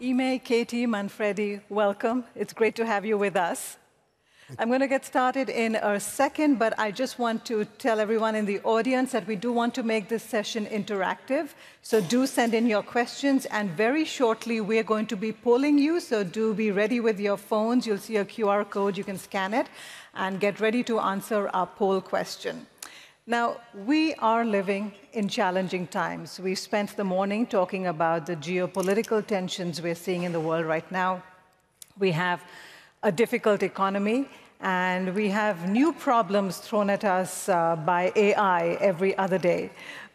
Yimei, Katie, Manfredi, welcome. It's great to have you with us. I'm going to get started in a second, but I just want to tell everyone in the audience that we do want to make this session interactive. So do send in your questions, and very shortly we're going to be polling you, so do be ready with your phones. You'll see a QR code, you can scan it, and get ready to answer our poll question. Now, we are living in challenging times. We've spent the morning talking about the geopolitical tensions we're seeing in the world right now. We have a difficult economy, and we have new problems thrown at us by AI every other day.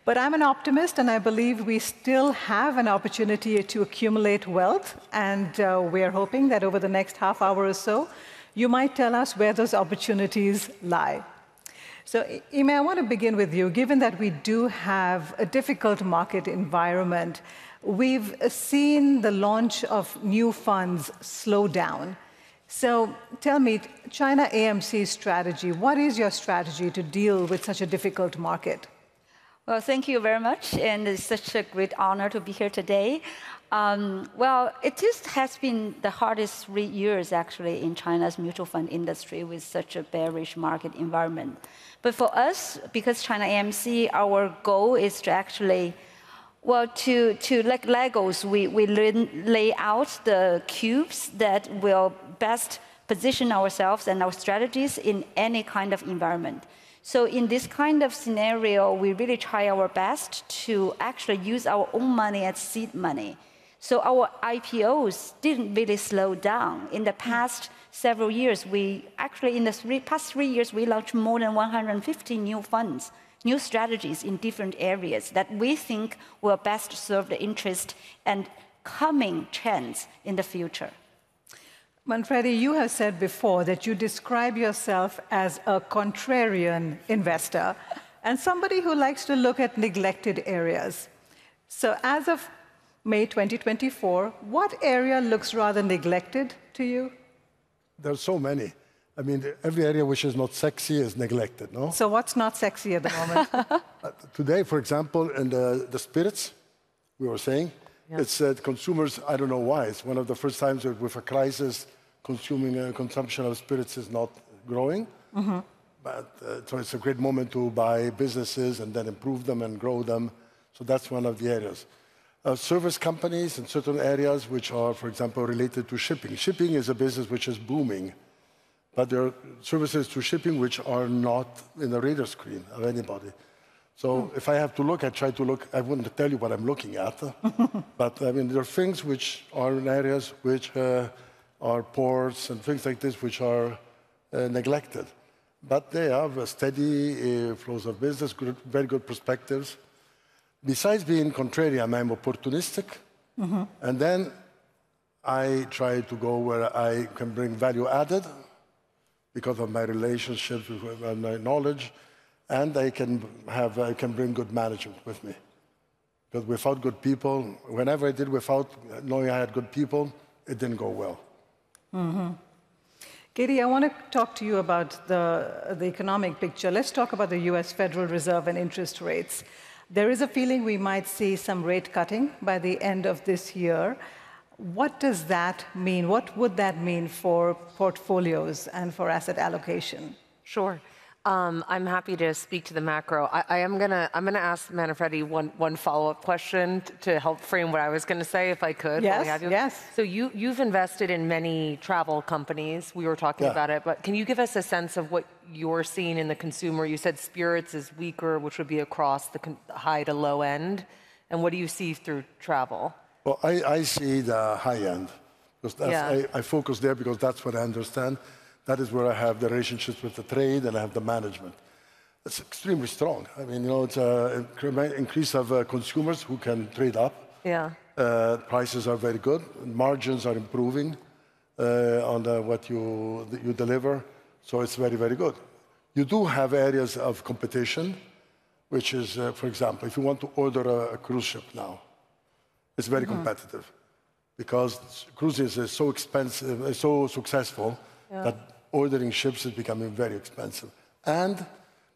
But I'm an optimist, and I believe we still have an opportunity to accumulate wealth, and we're hoping that over the next half hour or so, you might tell us where those opportunities lie. So, Yimei, I want to begin with you. Given that we do have a difficult market environment, we've seen the launch of new funds slow down. So tell me, China AMC's strategy, what is your strategy to deal with such a difficult market? Well, thank you very much, and it's such a great honor to be here today. Well, it just has been the hardest 3 years, actually, in China's mutual fund industry with such a bearish market environment. But for us, because China AMC, our goal is to actually, well, to like Legos, we lay out the cubes that will best position ourselves and our strategies in any kind of environment. So in this kind of scenario, we really try our best to actually use our own money as seed money. So our IPOs didn't really slow down. In the past several years, we actually, in the past three years, we launched more than 150 new funds, new strategies in different areas that we think will best serve the interest and coming trends in the future. Manfredi, you have said before that you describe yourself as a contrarian investor and somebody who likes to look at neglected areas. So as of May 2024, what area looks rather neglected to you? There are so many. I mean, every area which is not sexy is neglected, no? So what's not sexy at the moment? Today, for example, in the spirits, we were saying, it's consumers, I don't know why, it's one of the first times that with a crisis, consumption of spirits is not growing. Mm-hmm. But so it's a great moment to buy businesses and then improve them and grow them. So that's one of the areas. Service companies in certain areas which are, for example, related to shipping. Shipping is a business which is booming, but there are services to shipping which are not in the radar screen of anybody. So if I have to look, I try to look. I wouldn't tell you what I'm looking at, but I mean, there are things which are in areas which are ports and things like this which are neglected. But they have a steady flows of business, good, very good perspectives. Besides being contrarian, I'm opportunistic. Mm-hmm. And then I try to go where I can bring value added because of my relationships and my knowledge. And I can bring good management with me. Because without good people, whenever I did without knowing I had good people, it didn't go well. Mm-hmm. Katie, I want to talk to you about the economic picture. Let's talk about the US Federal Reserve and interest rates. There is a feeling we might see some rate cutting by the end of this year. What does that mean? What would that mean for portfolios and for asset allocation? Sure. I'm happy to speak to the macro. I'm gonna ask Manfredi one follow-up question to help frame what I was gonna say, if I could. Yes. Yes. So you've invested in many travel companies. We were talking about it, but can you give us a sense of what you're seeing in the consumer? You said spirits is weaker, which would be across the high to low end, and what do you see through travel? Well, I see the high end. Because that's, I focus there because that's what I understand. That is where I have the relationships with the trade and I have the management. It's extremely strong. I mean, you know, it's an increase of consumers who can trade up. Yeah. Prices are very good. Margins are improving on what you deliver. So it's very, very good. You do have areas of competition, which is, for example, if you want to order a cruise ship now, it's very competitive because cruises are so expensive, so successful. Yeah. That ordering ships is becoming very expensive. And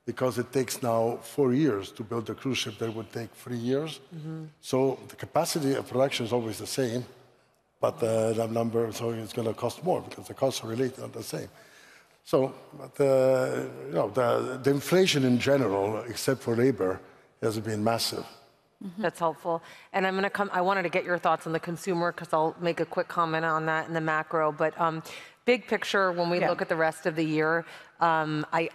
because it takes now 4 years to build a cruise ship that would take 3 years, so the capacity of production is always the same, But that number, so it's going to cost more because the costs are related, not the same. So, but you know, the inflation in general, except for labor, has been massive. Mm-hmm. That's helpful. And I'm going to come, I wanted to get your thoughts on the consumer because I'll make a quick comment on that in the macro. But big picture, when we look at the rest of the year,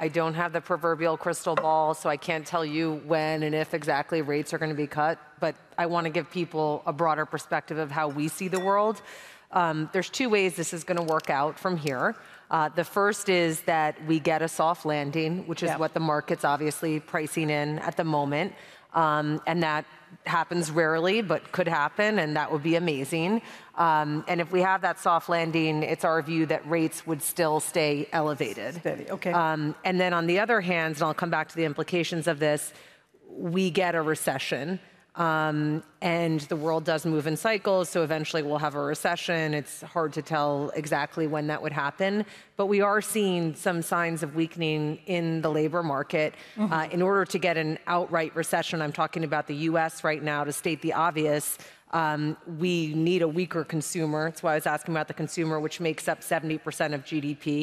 I don't have the proverbial crystal ball, so I can't tell you when and if exactly rates are going to be cut. But I want to give people a broader perspective of how we see the world. There's two ways this is going to work out from here. The first is that we get a soft landing, which is what the market's obviously pricing in at the moment. And that happens rarely, but could happen, and that would be amazing. And if we have that soft landing, it's our view that rates would still stay elevated. Steady. Okay. And then on the other hand, and I'll come back to the implications of this, we get a recession. And the world does move in cycles, so eventually we'll have a recession. It's hard to tell exactly when that would happen. But we are seeing some signs of weakening in the labor market. Mm-hmm. In order to get an outright recession, I'm talking about the U.S. right now, to state the obvious, we need a weaker consumer. That's why I was asking about the consumer, which makes up 70% of GDP.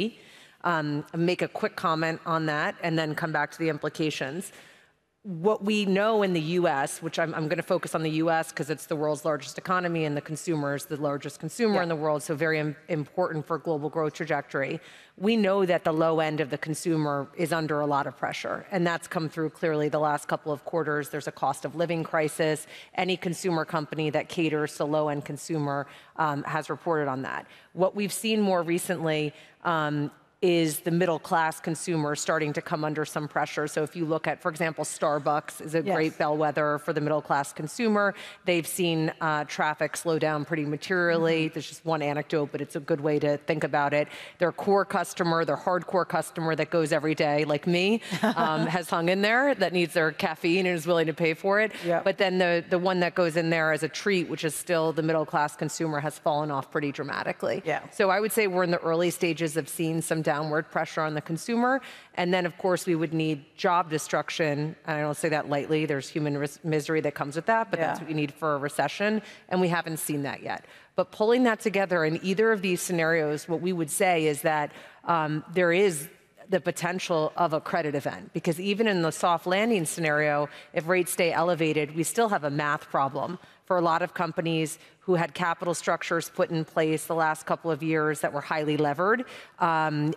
Make a quick comment on that and then come back to the implications. What we know in the U.S., which I'm going to focus on the U.S. because it's the world's largest economy and the consumer is the largest consumer in the world, so very important for global growth trajectory. We know that the low end of the consumer is under a lot of pressure, and that's come through clearly the last couple of quarters. There's a cost of living crisis. Any consumer company that caters to low-end consumer has reported on that. What we've seen more recently is the middle-class consumer starting to come under some pressure. So if you look at, for example, Starbucks is a great bellwether for the middle-class consumer. They've seen traffic slow down pretty materially. There's just one anecdote, but it's a good way to think about it. Their core customer, their hardcore customer that goes every day, like me, has hung in there, that needs their caffeine and is willing to pay for it. Yep. But then the one that goes in there as a treat, which is still the middle-class consumer, has fallen off pretty dramatically. Yeah. So I would say we're in the early stages of seeing some downward pressure on the consumer. And then, of course, we would need job destruction. And I don't say that lightly. There's human misery that comes with that, but that's what you need for a recession. And we haven't seen that yet. But pulling that together in either of these scenarios, what we would say is that there is the potential of a credit event, because even in the soft landing scenario, if rates stay elevated, we still have a math problem for a lot of companies who had capital structures put in place the last couple of years that were highly levered, and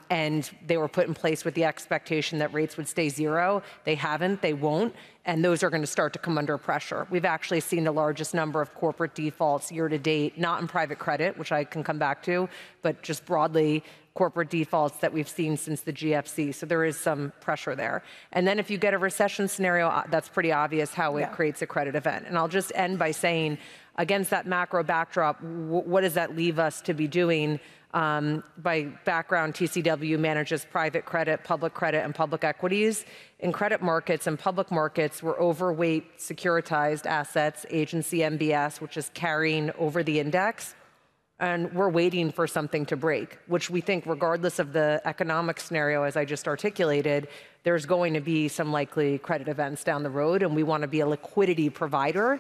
they were put in place with the expectation that rates would stay zero. They haven't, they won't, and those are going to start to come under pressure. We've actually seen the largest number of corporate defaults year to date, not in private credit, which I can come back to, but just broadly, corporate defaults that we've seen since the GFC. So there is some pressure there. And then if you get a recession scenario, that's pretty obvious how it creates a credit event. And I'll just end by saying, against that macro backdrop, what does that leave us to be doing? By background, TCW manages private credit, and public equities. In credit markets and public markets, we're overweight securitized assets, agency MBS, which is carrying over the index. And we're waiting for something to break, which we think, regardless of the economic scenario, as I just articulated, there's going to be some likely credit events down the road, and we want to be a liquidity provider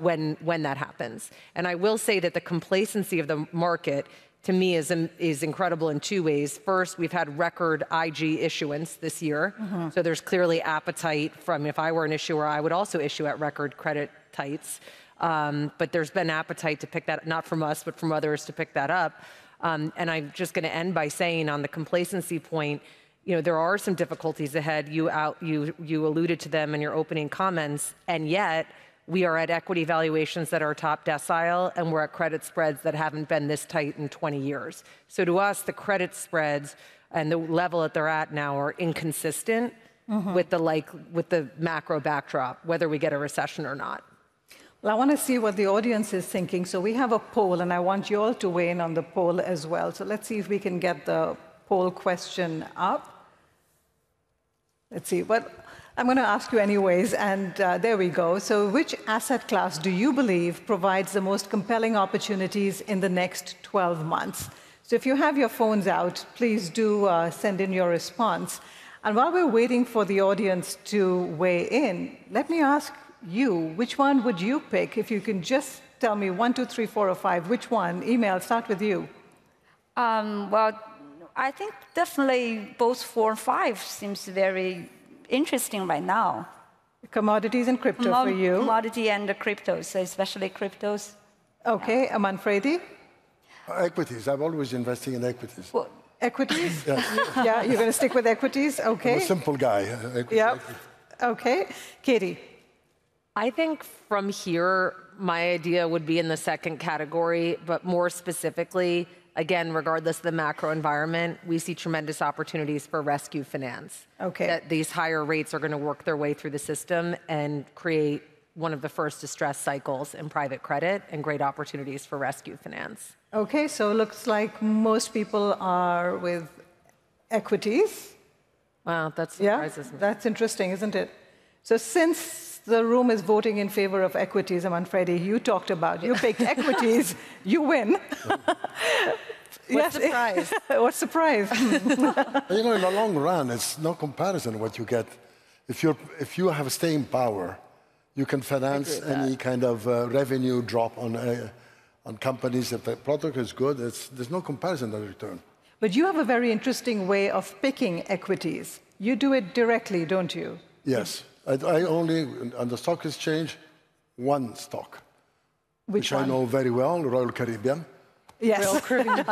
when that happens. And I will say that the complacency of the market, to me, is incredible in two ways. First, we've had record IG issuance this year, so there's clearly appetite from, if I were an issuer, I would also issue at record credit tights. But there's been appetite to pick that, not from us, but from others to pick that up. And I'm just going to end by saying, on the complacency point, you know, there are some difficulties ahead. You alluded to them in your opening comments, and yet we are at equity valuations that are top decile, and we're at credit spreads that haven't been this tight in 20 years. So to us, the credit spreads and the level that they're at now are inconsistent with the macro backdrop, whether we get a recession or not. Well, I want to see what the audience is thinking. So we have a poll, and I want you all to weigh in on the poll as well. So let's see if we can get the poll question up. Let's see. Well, I'm going to ask you anyways, and there we go. So which asset class do you believe provides the most compelling opportunities in the next 12 months? So if you have your phones out, please do send in your response. And while we're waiting for the audience to weigh in, let me ask you, which one would you pick if you can just Tell me 1, 2, 3, 4, or 5. Which one? Email, start with you. Well, I think definitely both 4 and 5 seems very interesting right now. Commodities and crypto for you. Commodity and cryptos, especially cryptos. Okay, Manfredi? Equities. I'm always investing in equities. Well, equities? Yeah, you're going to stick with equities? Okay. I'm a simple guy. Equities. Okay. Katie? I think from here, my idea would be in the second category, but more specifically, again, regardless of the macro environment, we see tremendous opportunities for rescue finance. Okay. That these higher rates are going to work their way through the system and create one of the first distress cycles in private credit and great opportunities for rescue finance. Okay, so it looks like most people are with equities. Wow, that surprises me. That's interesting, isn't it? So since the room is voting in favor of equities, Manfredi, you talked about. You picked equities, you win. What surprise. What surprise. You know, in the long run, it's no comparison what you get. If you have staying power, you can finance any kind of revenue drop on companies. If the product is good, there's no comparison in return. But you have a very interesting way of picking equities. You do it directly, don't you? Yes. I only, on the stock exchange, one stock. Which one? I know very well, Royal Caribbean. Yes. Royal Caribbean.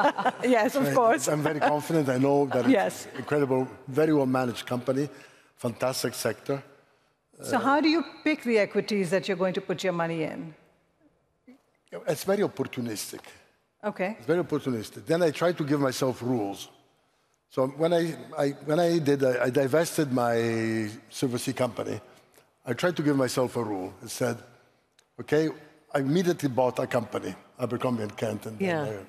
Yes, of course. I'm very confident. I know that it's an incredible, very well-managed company, fantastic sector. So how do you pick the equities that you're going to put your money in? It's very opportunistic. Okay. It's very opportunistic. Then I try to give myself rules. So when I divested my Silver Sea company, I tried to give myself a rule. It said, okay, I immediately bought a company, Abercrombie & Kent. And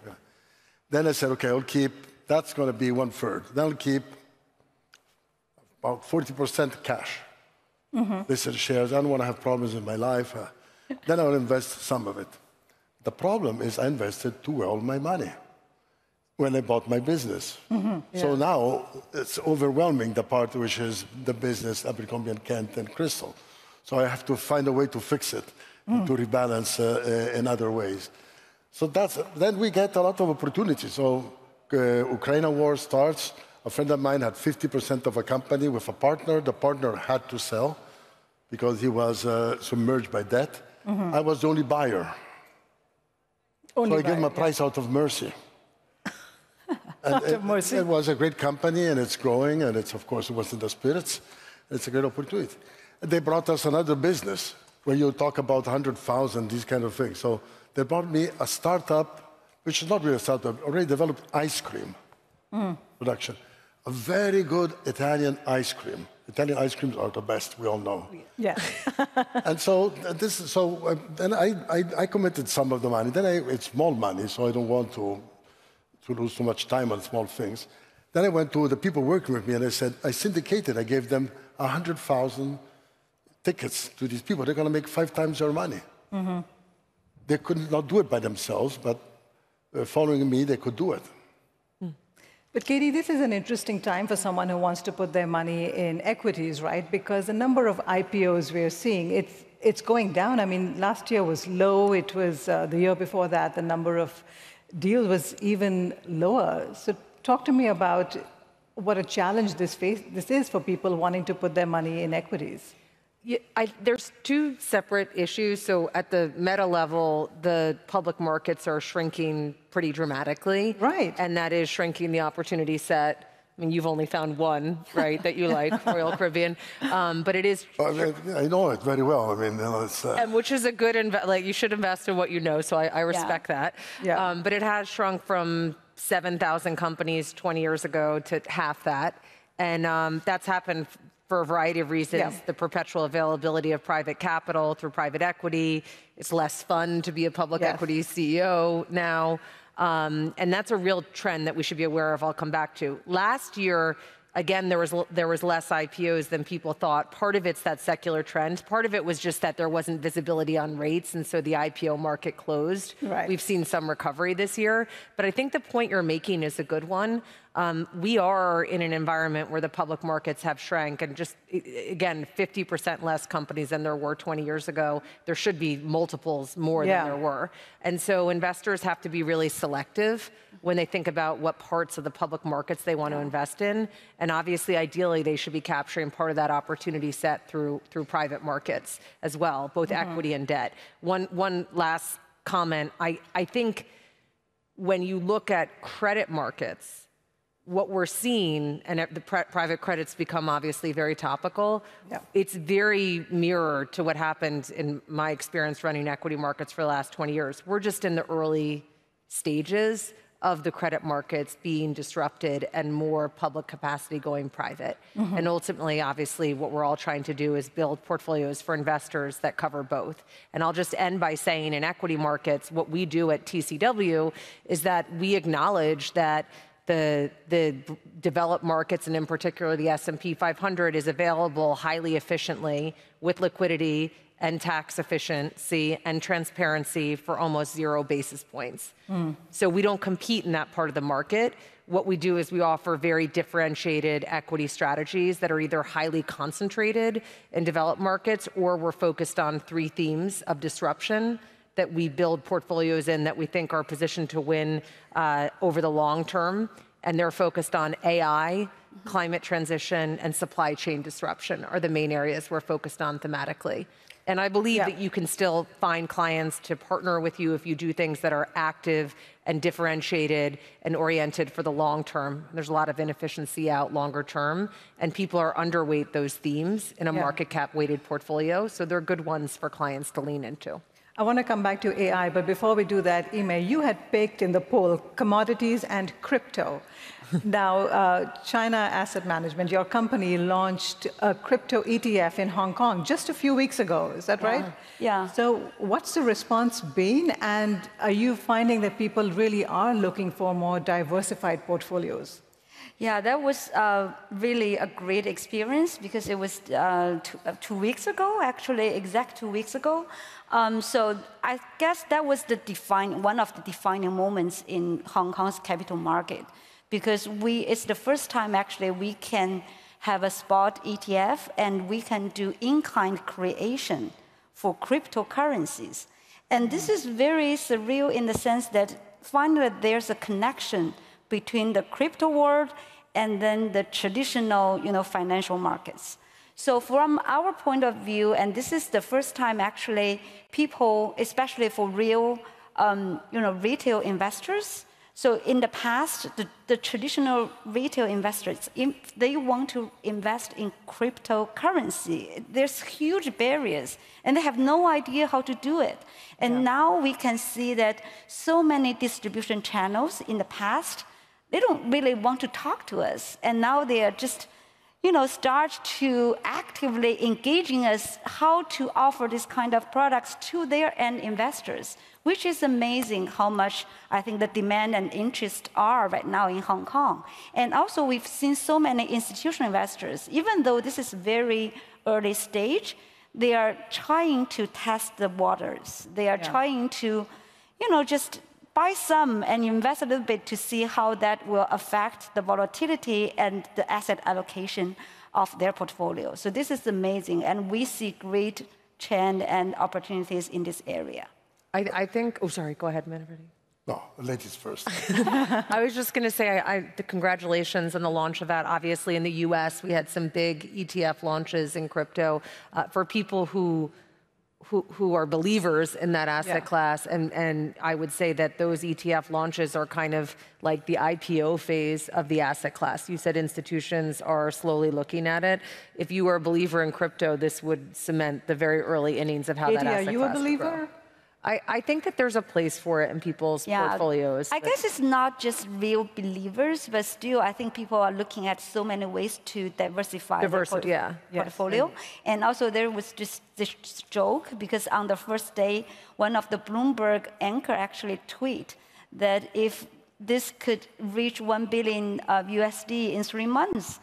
then I said, okay, I'll keep, that's going to be 1/3. Then I'll keep about 40% cash. Mm-hmm. They said shares, I don't want to have problems in my life. Then I'll invest some of it. The problem is I invested too well my money when I bought my business. Mm-hmm. So now it's overwhelming, the part which is the business, Abercrombie & Kent and Crystal. So I have to find a way to fix it, and to rebalance in other ways. So then we get a lot of opportunities. So Ukraine war starts. A friend of mine had 50% of a company with a partner. The partner had to sell because he was submerged by debt. Mm-hmm. I was the only buyer. So I gave him a price out of mercy. It was a great company, and it's growing, and it's, of course, it was in the spirits. It's a great opportunity. They brought us another business where you talk about 100,000, these kind of things. So they brought me a startup, which is not really a startup, already developed ice cream production. A very good Italian ice cream. Italian ice creams are the best, we all know. Yeah. And so this is so. Then I committed some of the money. Then it's small money, so I don't want to lose too much time on small things. Then I went to the people working with me and I said, I syndicated, I gave them 100,000 tickets to these people. They're going to make 5 times their money. Mm-hmm. They could not do it by themselves, but following me, they could do it. But Katie, this is an interesting time for someone who wants to put their money in equities, right? Because the number of IPOs we're seeing, it's going down. I mean, last year was low. It was the year before that, the number of deal was even lower. So talk to me about what a challenge this is for people wanting to put their money in equities. Yeah, there's 2 separate issues. So at the meta level, the public markets are shrinking pretty dramatically. Right. And that is shrinking the opportunity set. I mean, you've only found one, right, that you like, Royal Caribbean, but it is... I know it very well. I mean, you know, it's... And which is a good... Like, you should invest in what you know, so I respect that. Yeah. But it has shrunk from 7,000 companies 20 years ago to half that. And that's happened for a variety of reasons. Yeah. The perpetual availability of private capital through private equity. It's less fun to be a public equity CEO now. And that's a real trend that we should be aware of. I'll come back to. Last year, again, there was less IPOs than people thought. Part of it's that secular trend. Part of it was just that there wasn't visibility on rates, and so the IPO market closed. Right. We've seen some recovery this year. But I think the point you're making is a good one. We are in an environment where the public markets have shrank, and just, again, 50% less companies than there were 20 years ago. There should be multiples more than there were. And so investors have to be really selective when they think about what parts of the public markets they want to invest in. And obviously, ideally, they should be capturing part of that opportunity set through private markets as well, both equity and debt. One last comment. I think when you look at credit markets, what we're seeing, and the private credit's become obviously very topical, it's very mirror to what happened in my experience running equity markets for the last 20 years. We're just in the early stages of the credit markets being disrupted and more public capacity going private. And ultimately, obviously, what we're all trying to do is build portfolios for investors that cover both. And I'll just end by saying in equity markets, what we do at TCW is that we acknowledge that the developed markets, and in particular the S&P 500, is available highly efficiently with liquidity and tax efficiency and transparency for almost 0 basis points. So we don't compete in that part of the market. What we do is we offer very differentiated equity strategies that are either highly concentrated in developed markets, or we're focused on 3 themes of disruption that we build portfolios in that we think are positioned to win over the long term. And they're focused on AI, climate transition, and supply chain disruption are the main areas we're focused on thematically. And I believe that you can still find clients to partner with you if you do things that are active and differentiated and oriented for the long term. There's a lot of inefficiency out longer term, and people are underweight those themes in a market cap weighted portfolio. So they're good ones for clients to lean into. I want to come back to AI, but before we do that, Yimei, you had picked in the poll commodities and crypto. Now, China Asset Management, your company, launched a crypto ETF in Hong Kong just a few weeks ago. Is that right? Yeah. So what's the response been? And are you finding that people really are looking for more diversified portfolios? Yeah, that was really a great experience, because it was 2 weeks ago, actually, exact 2 weeks ago. So I guess that was the one of the defining moments in Hong Kong's capital market, because it's the first time actually we can have a spot ETF and we can do in-kind creation for cryptocurrencies. And this is very surreal in the sense that finally there's a connection between the crypto world and then the traditional, financial markets. So from our point of view, and this is the first time actually people, especially for real, retail investors. So in the past, the traditional retail investors, if they want to invest in cryptocurrency, there's huge barriers, and they have no idea how to do it. And now we can see that so many distribution channels in the past, they don't really want to talk to us, and now they are just start to actively engaging us how to offer this kind of products to their end investors, which is amazing how much I think the demand and interest are right now in Hong Kong. And also we've seen so many institutional investors, even though this is very early stage, they are trying to test the waters. They are trying to, just buy some and invest a little bit to see how that will affect the volatility and the asset allocation of their portfolio. So this is amazing, and we see great trend and opportunities in this area. I think, oh, sorry, go ahead, Manfredi. No, ladies first. I was just going to say, the congratulations on the launch of that. Obviously, in the US, we had some big ETF launches in crypto for people who are believers in that asset class. And I would say that those ETF launches are kind of like the IPO phase of the asset class. You said institutions are slowly looking at it. If you are a believer in crypto, this would cement the very early innings of how Katie, that asset class are you a believer? I think that there's a place for it in people's portfolios. I guess it's not just real believers, but still I think people are looking at so many ways to diversify their portfolio. And also there was just this joke, because on the first day, one of the Bloomberg anchor actually tweeted that if this could reach 1 billion USD in 3 months,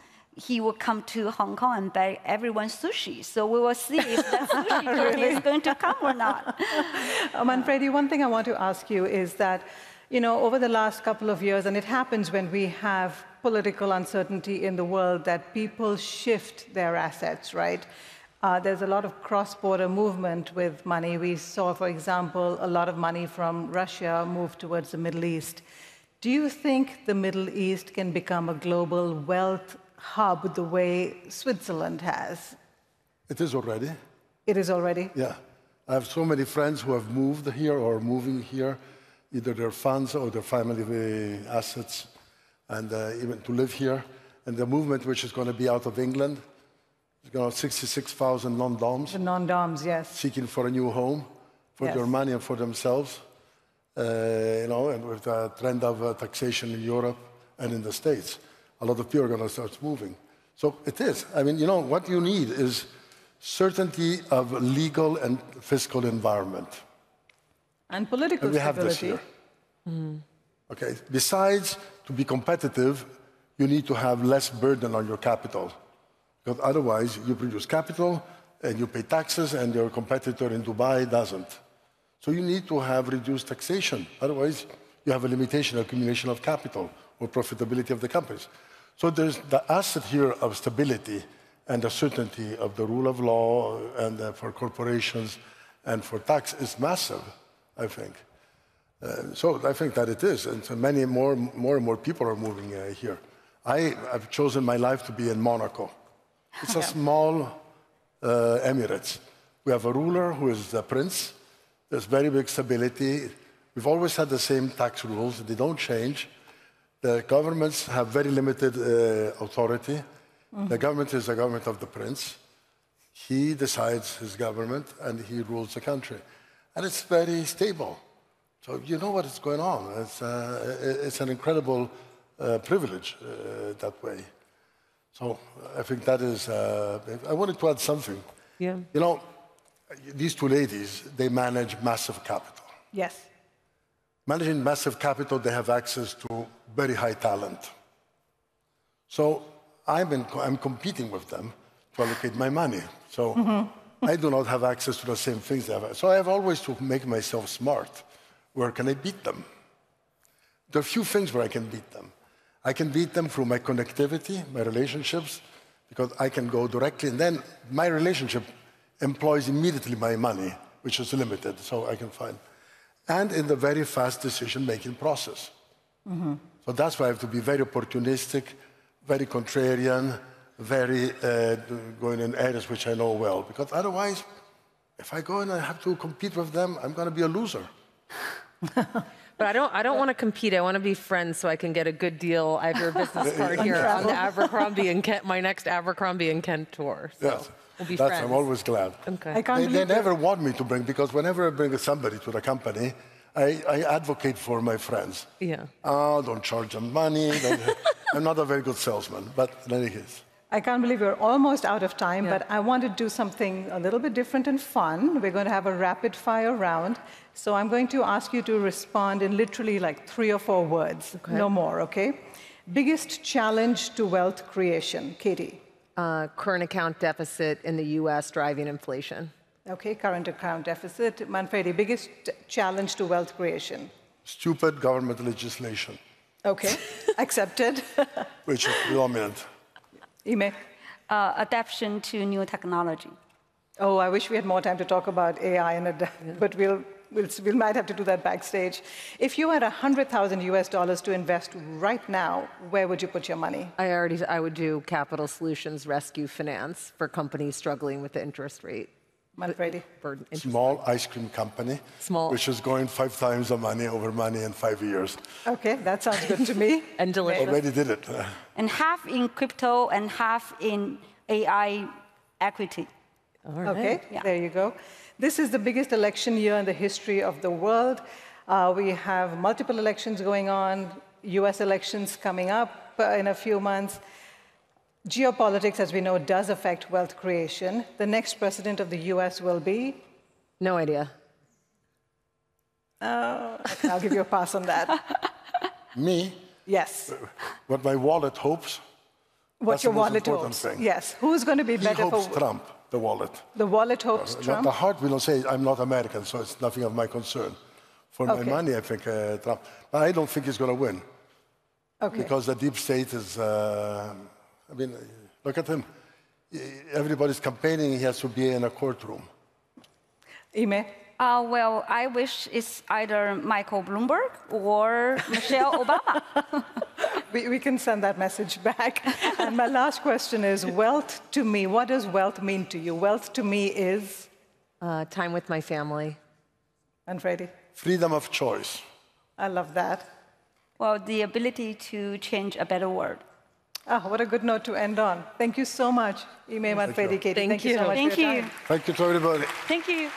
he will come to Hong Kong and buy everyone sushi. So we will see if that sushi company is going to come or not. Manfredi, one thing I want to ask you is that you know, over the last couple of years, and it happens when we have political uncertainty in the world, that people shift their assets, right? There's a lot of cross-border movement with money. We saw, for example, a lot of money from Russia move towards the Middle East. Do you think the Middle East can become a global wealth hub the way Switzerland has? It is already. It is already? Yeah. I have so many friends who have moved here or moving here, either their funds or their family assets, and even to live here. And the movement, which is going to be out of England, it's going to 66,000 non-doms. The non-doms, yes. Seeking for a new home for their money and for themselves, you know, and with the trend of taxation in Europe and in the States. A lot of people are going to start moving. So it is. I mean, you know, what you need is certainty of legal and fiscal environment. And political and we stability. Have this here. Mm-hmm. Okay. Besides, to be competitive, you need to have less burden on your capital. Because otherwise, you produce capital, and you pay taxes, and your competitor in Dubai doesn't. So you need to have reduced taxation. Otherwise, you have a limitation, accumulation of capital, or profitability of the companies. So there's the asset here of stability and the certainty of the rule of law and for corporations and for tax is massive, I think. So I think that it is. And so many more and more people are moving here. I've chosen my life to be in Monaco. It's a small emirate. We have a ruler who is the prince. There's very big stability. We've always had the same tax rules. They don't change. The governments have very limited authority. Mm-hmm. The government is the government of the prince. He decides his government, and he rules the country. And it's very stable. So you know what is going on. It's an incredible privilege that way. So I think that is... I wanted to add something. Yeah. You know, these two ladies, they manage massive capital. Yes. Managing massive capital, they have access to very high talent. So I'm competing with them to allocate my money. So I do not have access to the same things they have. So I have always to make myself smart. Where can I beat them? There are few things where I can beat them. I can beat them through my connectivity, my relationships, because I can go directly. And then my relationship employs immediately my money, which is limited, so I can find. And in the very fast decision-making process. Mm-hmm. So that's why I have to be very opportunistic, very contrarian, very going in areas which I know well. Because otherwise, if I go and I have to compete with them, I'm going to be a loser. But I don't want to compete. I want to be friends so I can get a good deal. I have your business card here on the Abercrombie and Kent, my next Abercrombie and Kent tour. So yes. We'll be friends. I'm always glad. Okay. They never want me to bring, because whenever I bring somebody to the company, I advocate for my friends. Yeah. Oh, don't charge them money. I'm not a very good salesman, but in any case. I can't believe we're almost out of time, but I want to do something a little bit different and fun. We're going to have a rapid-fire round. So I'm going to ask you to respond in literally like 3 or 4 words, no more, okay? Biggest challenge to wealth creation, Katie? Current account deficit in the U.S. driving inflation. Okay, current account deficit. Manfredi, biggest challenge to wealth creation? Stupid government legislation. Okay, accepted. Which is predominant. Yimei? Adaptation to new technology. Oh, I wish we had more time to talk about AI, and but we might have to do that backstage. If you had $100,000 to invest right now, where would you put your money? I would do capital solutions rescue finance for companies struggling with the interest rate. Manfredi? Small ice cream company, which is going 5 times the money over money in 5 years. Okay, that sounds good to me. And delicious. Already did it. And half in crypto and half in AI equity. All right. Okay, there you go. This is the biggest election year in the history of the world. We have multiple elections going on, US elections coming up in a few months. Geopolitics, as we know, does affect wealth creation. The next president of the US will be? No idea. I'll give you a pass on that. Me? Yes. What my wallet hopes. What your wallet hopes. Thing. Yes. Who's going to be better for... He hopes Trump, the wallet. The wallet hopes Trump? The heart will not say, I'm not American, so it's nothing of my concern. for my money, I think Trump. But I don't think he's going to win. Okay. Because the deep state is, I mean, look at him. Everybody's campaigning, he has to be in a courtroom. Yimei? Well, I wish it's either Michael Bloomberg or Michelle Obama. We can send that message back. And my last question is, wealth to me, what does wealth mean to you? Wealth to me is? Time with my family. Manfredi? Freedom of choice. I love that. Well, the ability to change a better world. Ah, what a good note to end on. Thank you so much, Yimei, Manfredi, Katie. Thank you so much. Thank you. Thank you to everybody. Thank you.